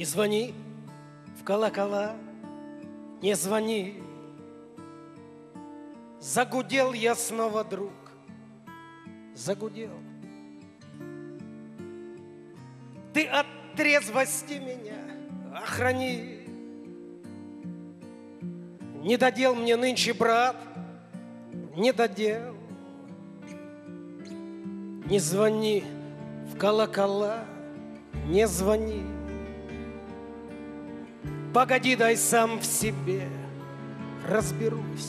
Не звони в колокола, не звони. Загудел я снова, друг, загудел. Ты от трезвости меня охрани. Не додел мне нынче, брат, не додел. Не звони в колокола, не звони. Погоди, дай сам в себе разберусь.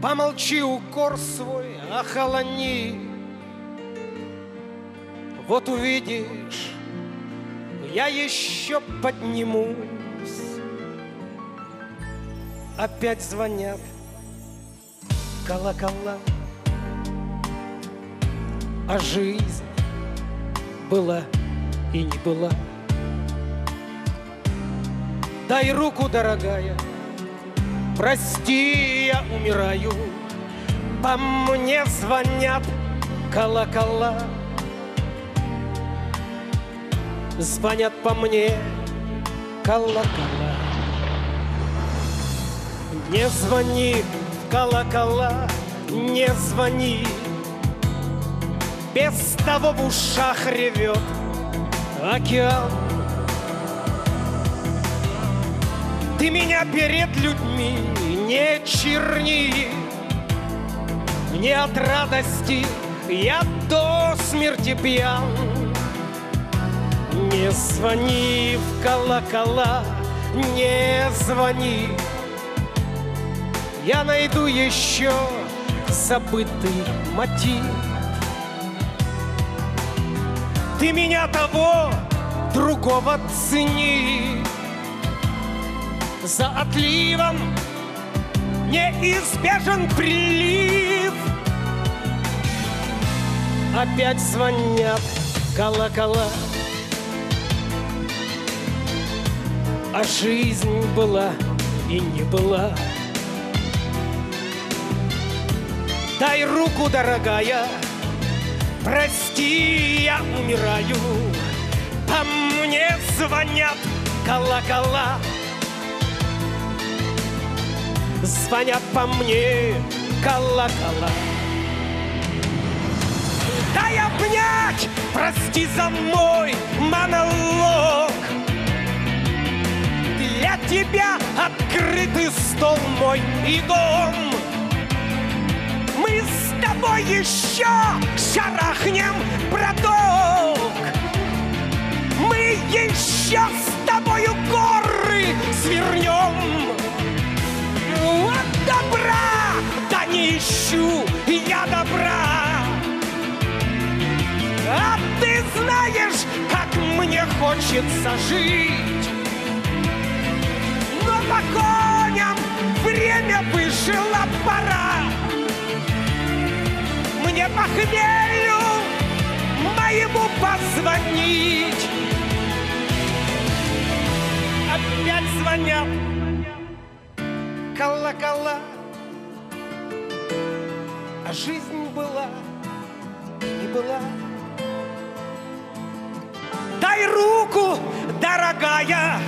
Помолчи, укор свой охолони. Вот увидишь, я еще поднимусь. Опять звонят колокола, а жизнь была и не была. Дай руку, дорогая, прости, я умираю. По мне звонят колокола, звонят по мне колокола. Не звони в колокола, не звони. Без того в ушах ревет океан. Ты меня перед людьми не черни. Мне от радости я до смерти пьян. Не звони в колокола, не звони. Я найду еще забытый мотив. Ты меня того, другого цени. За отливом неизбежен прилив. Опять звонят колокола, а жизнь была и не была. Дай руку, дорогая, прости, я умираю. По мне звонят колокола, звонят по мне колокола. Дай обнять, прости за мой монолог. Для тебя открытый стол мой и дом. Мы с тобой еще шарахнем проток. Мы еще с тобою горы свернем. От добра, да не ищу я добра. А ты знаешь, как мне хочется жить. Но по коням время выжило, пора. Мне похмелью моему позвонить. Опять звонят колокола, а жизнь была и была. Дай руку, дорогая,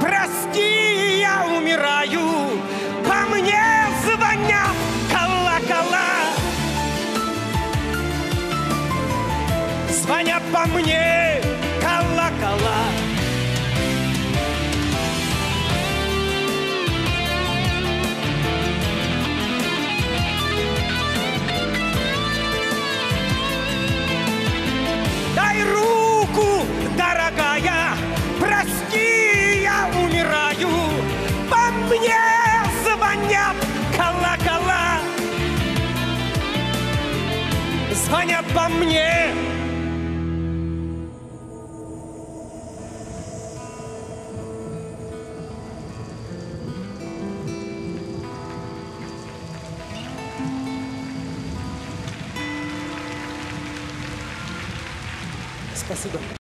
прости, я умираю. По мне звонят колокола, звонят по мне колокола. Дай руку, дорогая, прости, я умираю. По мне звонят колокола, звонят по мне. Спасибо.